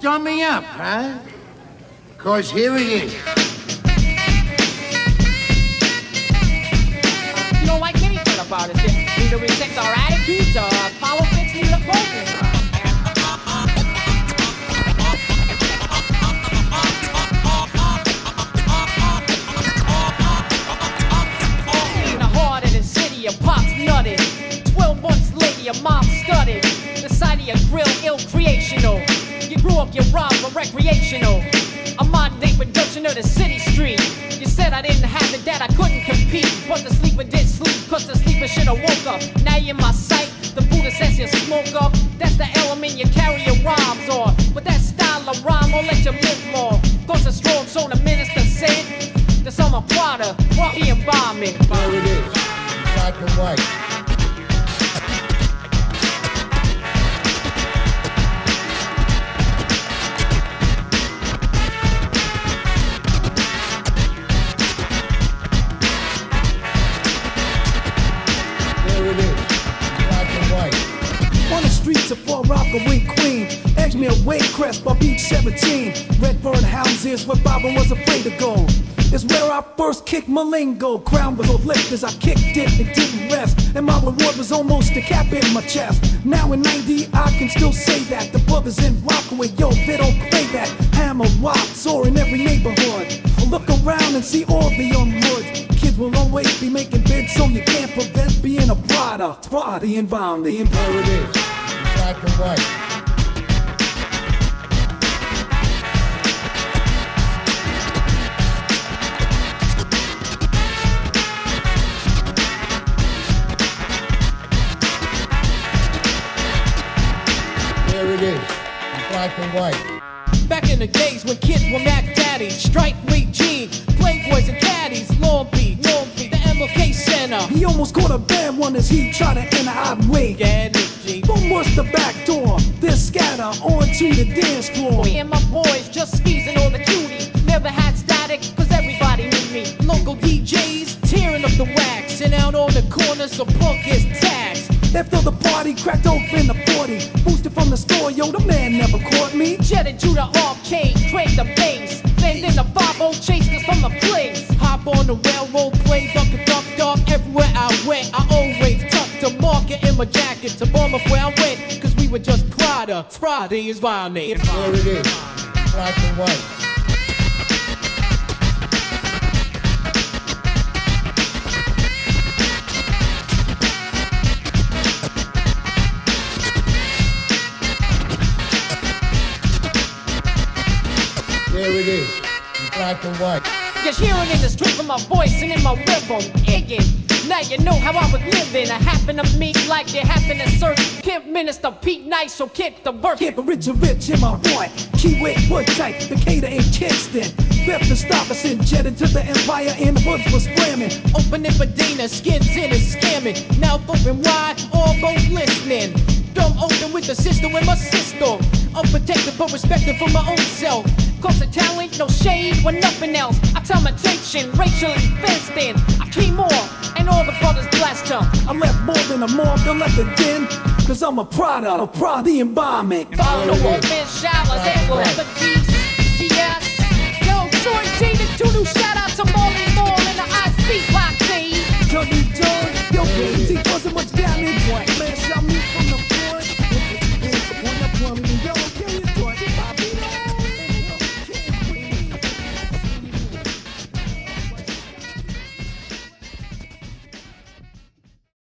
Drum me up, huh? 'Cause here it is. You know what Kenny thought about it? Either resist our attitudes or follow fix the approaches. You're robbed for recreational. I'm on date production of the city street. You said I didn't have it, that I couldn't compete. But the sleeper did sleep, 'cause the sleeper should have woke up. Now you're my sight, the Buddha says you smoke up. That's the element you carry your rhymes on. But that style of rhyme won't let you live long. 'Cause it's strong, so the minister said that some are water, rocky environment. There it is, black and white. Rockaway queen, edge me a wave crest by Beach 17. Redbird houses where Bobby was afraid to go. It's where I first kicked my lingo. Crown was lift as I kicked it and didn't rest. And my reward was almost a cap in my chest. Now in 90, I can still say that. The brothers in Rockaway, yo, they don't play that. Hammer rocks or in every neighborhood. Look around and see all the young hoods. Kids will always be making bids, so you can't prevent being a product. Body and bound, the imperative. Black and white. There it is, black and white. Back in the days when kids were Mac Daddy, Strike Weight jeans, Playboys and caddies, Long Beach, the MLK Center. He almost caught a bad one as he tried to enter our wake. Boom was the back door, then scatter onto the dance floor. Me and my boys just squeezing on the cuties. Never had static, 'cause everybody knew me. Local DJs tearing up the wax, and out on the corners so punk is taxed. After the party, cracked open the 40. Boosted from the store, yo, the man never caught me. Jetted to the arcade, cranked the bass. Then in the 5-0 chased us from the place. Hop on the railroad, play duck. Everywhere I went, I always tucked the market in my jacket to bomb up where I went, 'cause we were just product. Friday is my name. There it is, black and white. There it is, black and white. Just hearing in the street from my voice and in my rhythm, iggin'. Now you know how I was living. I happen to meet like you happen to search. Kip Minister Pete Nice, so kick the birth. Kip Rich in my boy. Kiwi Wood type, Decatur and Kingston. Biff the Stuyvesant, jetted to the Empire and the woods was slamming. Opening Medina, skins in and scamming. Mouth open wide, all both listening. Dumb open with the system and my sister. Unprotected but respected for my own self. 'Cause of talent, no shade or nothing else. I tell my tension, racially fenced in. I came off, and all the brothers blessed her. I left more than a mob, I left a den. 'Cause I'm a product of the environment. Follow the open shower,